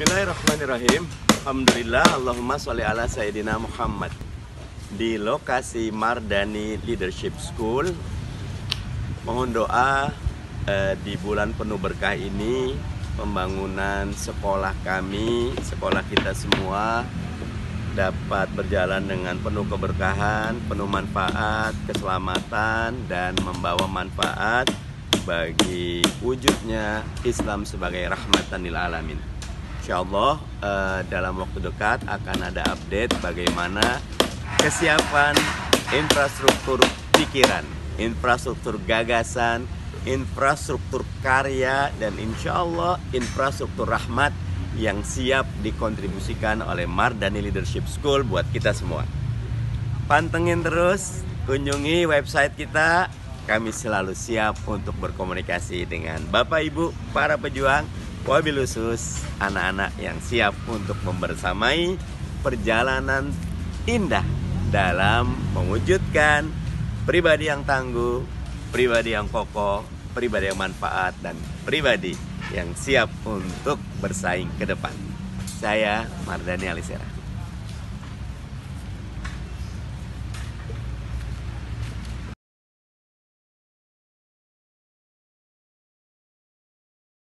Bismillahirrahmanirrahim. Alhamdulillah, Allahumma sholli ala Sayyidina Muhammad. Di lokasi Mardani Leadership School, mohon doa di bulan penuh berkah ini pembangunan sekolah kami, sekolah kita semua dapat berjalan dengan penuh keberkahan, penuh manfaat, keselamatan, dan membawa manfaat bagi wujudnya Islam sebagai Rahmatanil Alamin. Insya Allah dalam waktu dekat akan ada update bagaimana kesiapan infrastruktur pikiran, infrastruktur gagasan, infrastruktur karya, dan insya Allah infrastruktur rahmat yang siap dikontribusikan oleh Mardani Leadership School buat kita semua. Pantengin terus, kunjungi website kita. Kami selalu siap untuk berkomunikasi dengan Bapak Ibu, para pejuang, wabil khusus anak-anak yang siap untuk membersamai perjalanan indah dalam mewujudkan pribadi yang tangguh, pribadi yang kokoh, pribadi yang manfaat, dan pribadi yang siap untuk bersaing ke depan. Saya Mardani Ali Sera.